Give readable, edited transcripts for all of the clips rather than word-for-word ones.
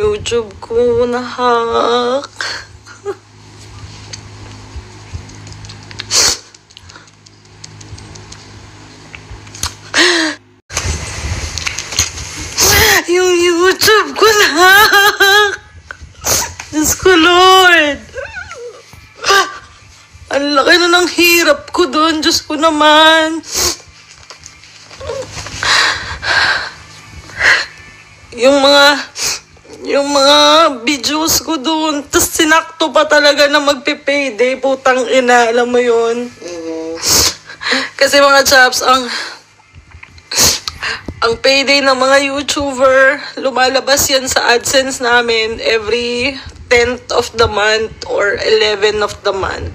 YouTube ko na-hack. Yung YouTube ko na-hack. Diyos ko, Lord. Ang laki na ng hirap ko doon. Diyos ko naman. Yung mga videos ko doon, tas sinakto pa talaga na magpe-payday, putang ina, alam mo yun? Kasi mga chaps, ang payday ng mga YouTuber, lumalabas yan sa AdSense namin every 10th of the month or 11th of the month.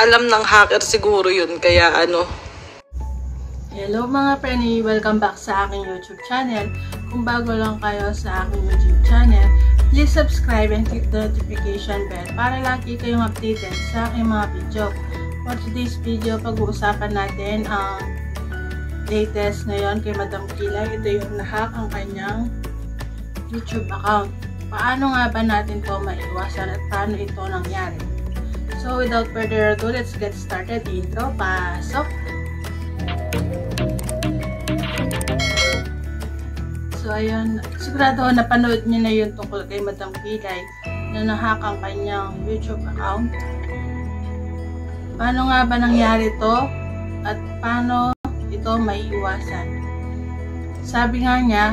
Alam ng hacker siguro yun, kaya ano. Hello mga preni! Welcome back sa aking YouTube channel. Kung bago lang kayo sa aking YouTube channel, please subscribe and click the notification bell para lagi kayong updated sa aking mga video. For today's video, pag-uusapan natin ang latest ngayon kay Madam Kilay. Ito yung na-hack ang kanyang YouTube account. Paano nga ba natin ito maiwasan at paano ito nangyari? So without further ado, let's get started. Intro, pasok! So ayun, sigurado napanood niyo na yung tungkol kay Madam Kilay na na-hack ang kanyang YouTube account. Paano nga ba nangyari ito at paano ito maiiwasan? Sabi nga niya,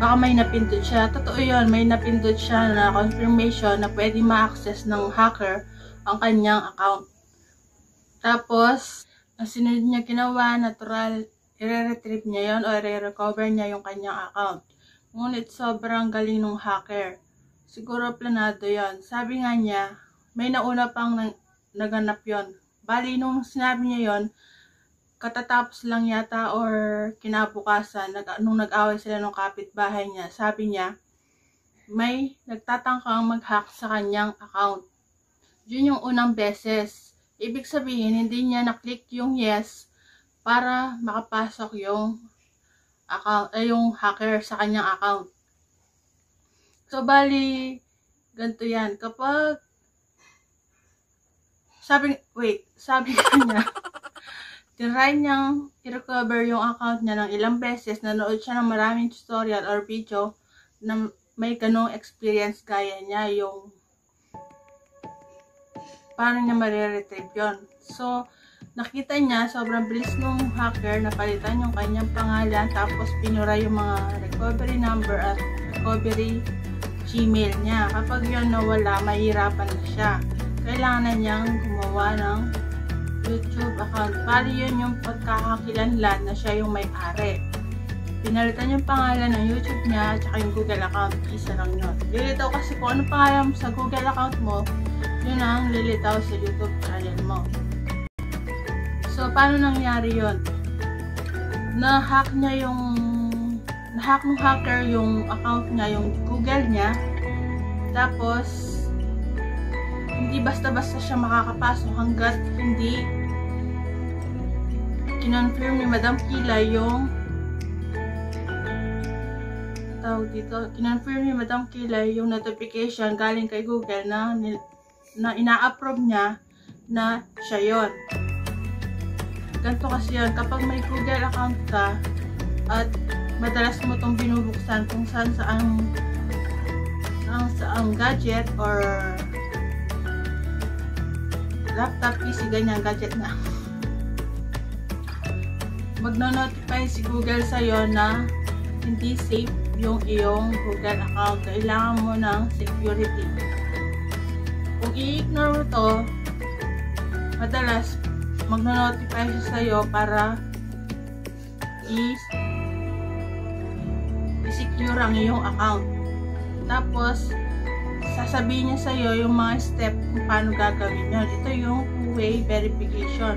baka may napindot siya. Totoo yun, may napindot siya na confirmation na pwede ma-access ng hacker ang kanyang account. Tapos, ang sinunod niya ginawa, natural i-retrieve niya yon o i-recover niya yung kanyang account. Ngunit sobrang galing ng hacker. Siguro planado yon. Sabi nga niya, may nauna pang naganap yon. Bali, nung sinabi niya yon, katatapos lang yata or kinabukasan, nung nag-away sila ng kapitbahay niya, sabi niya, may nagtatangkang mag-hack sa kanyang account. Yun yung unang beses. Ibig sabihin, hindi niya na-click yung yes para makapasok yung account, yung hacker sa kanyang account. So, bali, ganito yan. Kapag, sabi niya, tinry niyang i-recover yung account niya ng ilang beses, nanood siya ng maraming tutorial or video na may ganong experience gaya niya yung paano niya ma-retrieve yun. So, nakita niya, sobrang bilis ng hacker, napalitan yung kanyang pangalan, tapos pinura yung mga recovery number at recovery Gmail niya. Kapag yun nawala, mahirapan na siya. Kailangan na niyang gumawa ng YouTube account. Para yun yung pagkakakilanlan na siya yung may-ari. Pinalitan yung pangalan ng YouTube niya at saka yung Google account. Isa lang yun. Lilitaw kasi kung ano pangalan sa Google account mo, yun ang lilitaw sa YouTube channel mo. So, paano nangyari yun? Na-hack ng hacker yung account niya, yung Google niya. Tapos, hindi basta-basta siya makakapasok hanggat hindi kinonfirm ni Madam Kilay yung kinonfirm ni Madam Kilay yung notification galing kay Google na ina-approve niya na siya yun. Ganito kasi yun, kapag may Google account ka at madalas mo itong binubuksan kung saan gadget or laptop, PC, ganyan, gadget na. Magno-notify si Google sa'yo na hindi safe yung iyong Google account. Kailangan mo ng security. Kung i-ignore mo ito, madalas magno-notify siya sa'yo para i-secure ang iyong account. Tapos, sasabihin niya sa'yo yung mga step kung paano gagawin yun. Ito yung two-way verification.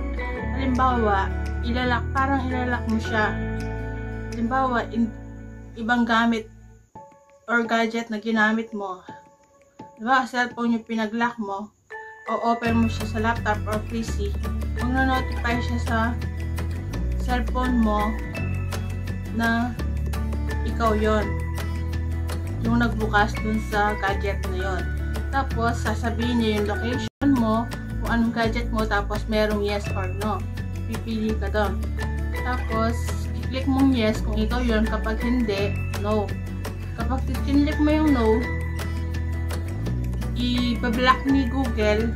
Halimbawa, parang ilalak mo siya. Halimbawa, ibang gamit or gadget na ginamit mo. Diba, cellphone yung pinag-lock mo, o open mo siya sa laptop or PC, magno-notify siya sa cellphone mo na ikaw yon yung nagbukas dun sa gadget na yon. Tapos sasabihin niya yung location mo, kung anong gadget mo, tapos merong yes or no, pipili ka doon. Tapos i-click mong yes kung ikaw yon, kapag hindi, no. Kapag i-click mo yung no, i-block ni Google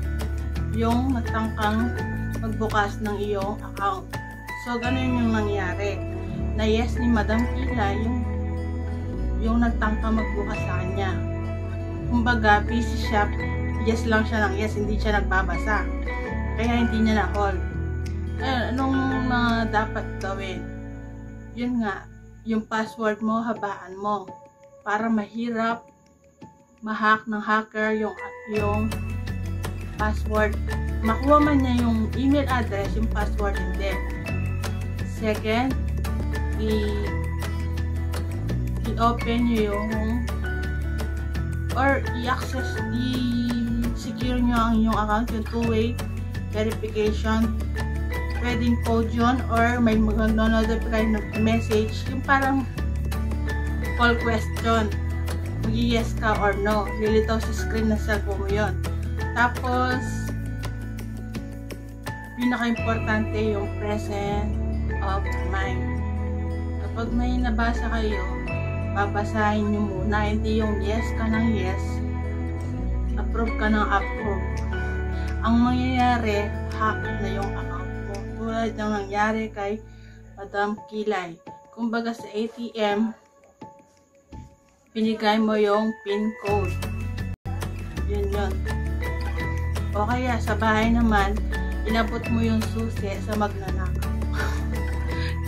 yung matangkang magbukas ng iyong account. So ganun yung nangyari na yes ni Madam Kilay yung nagtangka magbukas sa kanya. Kumbaga busy siya, yes lang siya ng yes, hindi siya nagbabasa, kaya hindi niya na-call. Anong mga dapat gawin? Yun nga, yung password mo, habaan mo para mahirap mahack ng hacker yung password. Makuha man niya yung email address, yung password hindi. Second, i-open nyo yung or i-access, i-secure nyo ang inyong account, yung two-way verification. Pwedeng code yun or may mag-notify na message, yung parang call question, mag-yes ka or no, lilitaw sa screen ng cellphone mo yun. Tapos pinaka-importante yung present of mind. Kapag may nabasa kayo, babasahin nyo muna, hindi yung yes ka ng yes, approve ka ng approve. Ang mangyayari, hack na yung account mo, tulad ng nangyari kay Madam Kilay. Kumbaga sa ATM, binigay mo yung PIN code, yun. O kaya sa bahay naman, inabot mo yung susi sa magnanakaw.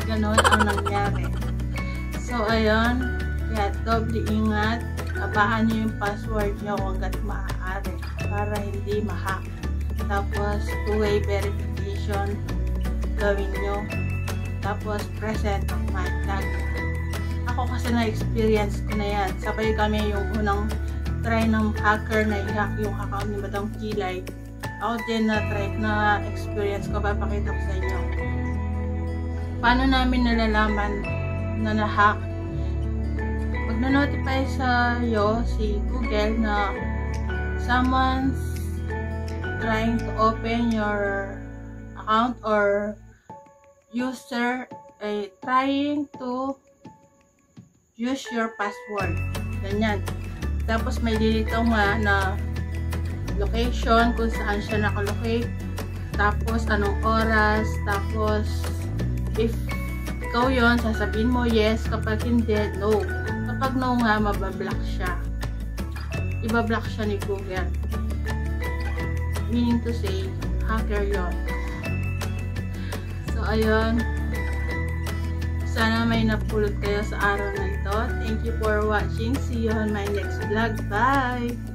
Ganon ang nangyari. So, ayun. Kaya doble ingat. Abaan nyo yung password nyo hanggat maaari para hindi ma-hack. Tapos, two-way verification gawin nyo. Tapos, present of mind tag. Ako kasi na-experience ko na yan. Sabay kami yung unang try ng hacker na i-hack yung account ni Madam Kilay. Ako din na-try na experience ko, papakita ko sa inyo. Paano namin nalalaman na na-hack? Mag-notify sa iyo si Google na someone's trying to open your account or user trying to use your password. Ganyan. Tapos may dilito nga na location, kung saan siya nakalocate, tapos anong oras, tapos if ikaw yun, sasabihin mo yes, kapag hindi, no. Kapag no nga, mabablock siya. Ibablock siya ni Google. Meaning to say, hacker yon. So, ayun. Sana may napulot kayo sa araw na ito. Thank you for watching. See you on my next vlog. Bye!